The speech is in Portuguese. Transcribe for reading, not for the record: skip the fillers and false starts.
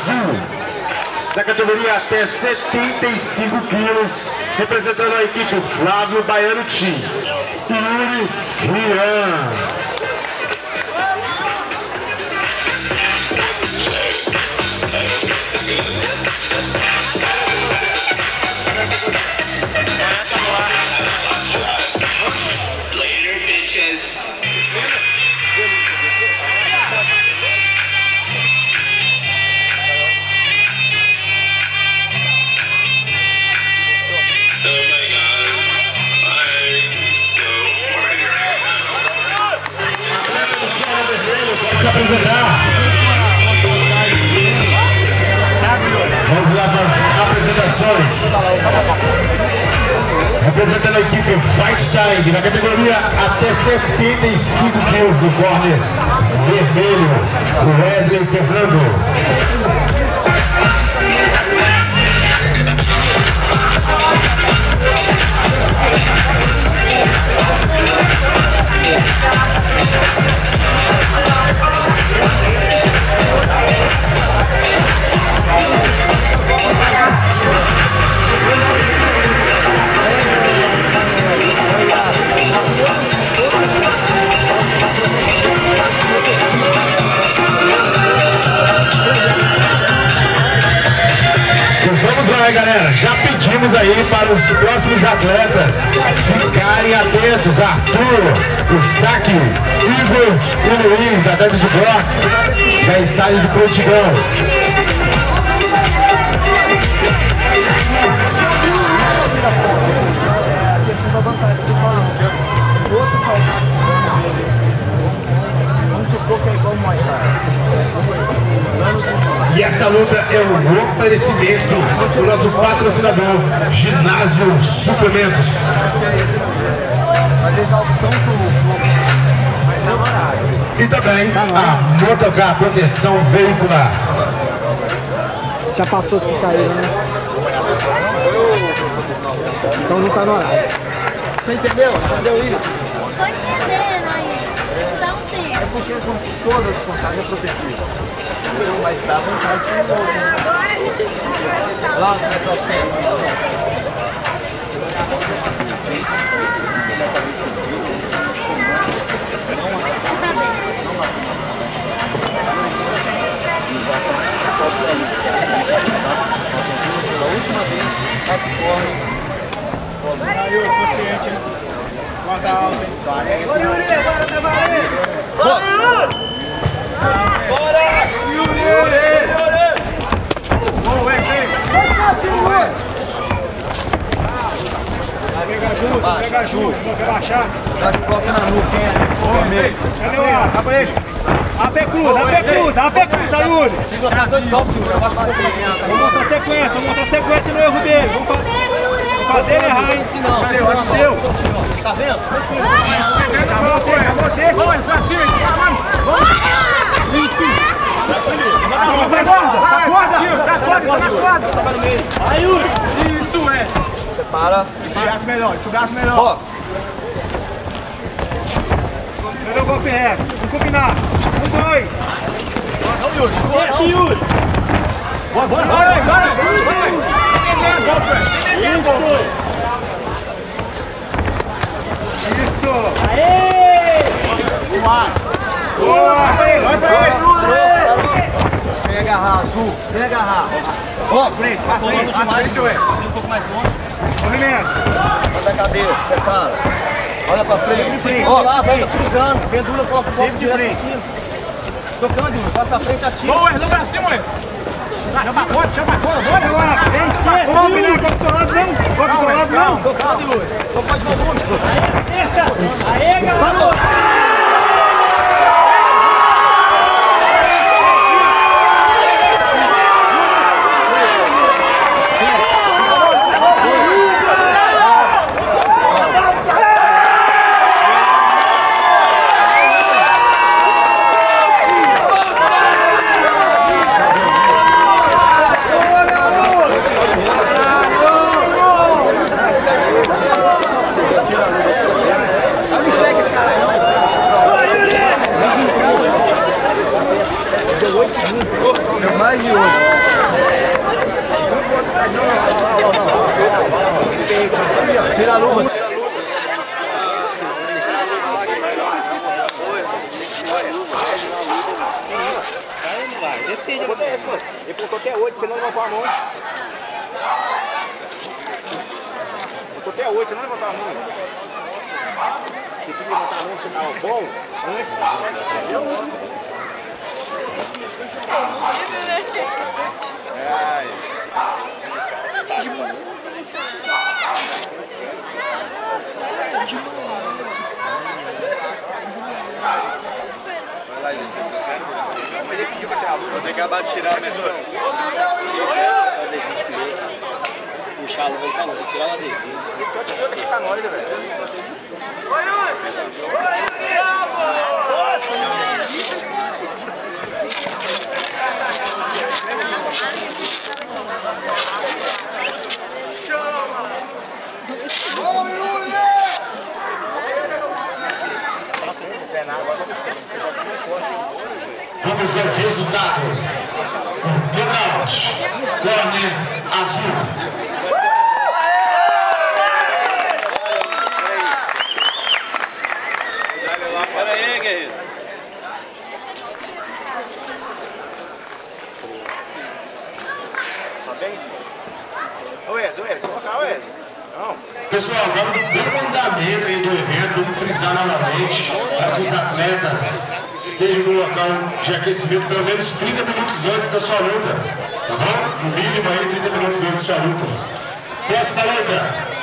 azul, da categoria até 75 quilos, representando a equipe Flávio Baiano Team, Yuri Ryan. Se apresentar. Vamos lá para as apresentações. Representando a equipe Fight Time, na categoria até 75 quilos do corner vermelho, o Wesley Fernando. Galera, já pedimos aí para os próximos atletas ficarem atentos. Arthur, Isaac, Igor e Luiz, atletas de boxe, já estarem de prontidão. E essa luta é um oferecimento do nosso patrocinador, Ginásio Suplementos. E também a Motocard Proteção veicular. Já passou que caiu, né? Então não tá no horário. Você entendeu? Entendeu isso? Tô entendendo aí. Dá um tempo. É porque são todas as contagens protegidas. Não vai estar à vontade de novo. Lá, metal sempre. Não, pega a Ju, relaxar. Dá de coca na nuca, hein? Cadê o ar? Acaba ele. AP cruza, Yuri. Vamos mostrar a sequência no erro dele. Vamos fazer ele errar, hein? Não. Tá vendo? Tá você. Vai, pra cima. Acorda. Isso é. Separa. Chugaço melhor. Box. Melhor golpe reto. Vamos combinar. 1, 2. Yuri. Bora. Isso. Aê. Boa. Sem agarrar, azul. Sem agarrar. Ó, frente. Tá rolando demais, Yuri. Um pouco mais longe. Movimento. Manda a cabeça, separa. Olha pra frente. Ó, vai cruzando. Pendula, coloca o corpo de frente. Tocando, vai pra frente, ativa. Boa, no bracinho, moleque. Chama a corda, bora. Não cobre o seu lado, não. Tocou de volume. Aê, galera. duas. Ele colocou até 8, senão levantou a mão. Colocou até 8, senão levantou a mão. Você tem que levantar a mão, sinal bom, antes. Vou ter que acabar de tirar a minha mão. Puxar a luva de salão, vou tirar o adesivo. Vamos ao resultado. Nocaute. Corner azul. Pera aí, guerreiro. Tá bem? Ué, pessoal, vamos andar medo aí do evento, vamos frisar novamente para que os atletas estejam no local de aquecimento pelo menos 30 minutos antes da sua luta, tá bom? No mínimo aí 30 minutos antes da sua luta. Próxima luta.